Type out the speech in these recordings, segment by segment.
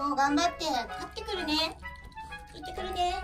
もう頑張って勝ってくるね。行ってくるね。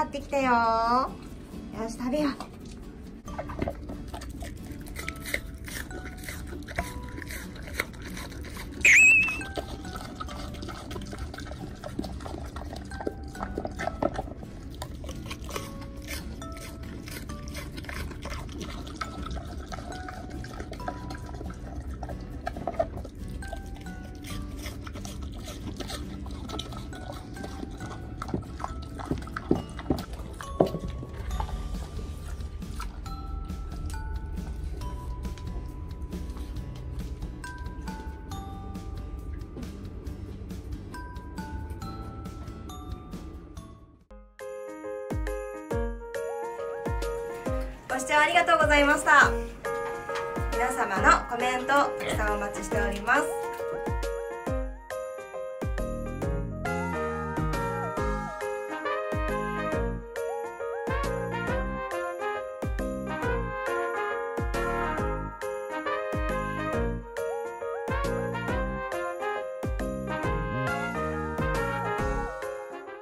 買ってきたよー。よし、食べよう。ご視聴ありがとうございました。皆様のコメントたくさんお待ちしております。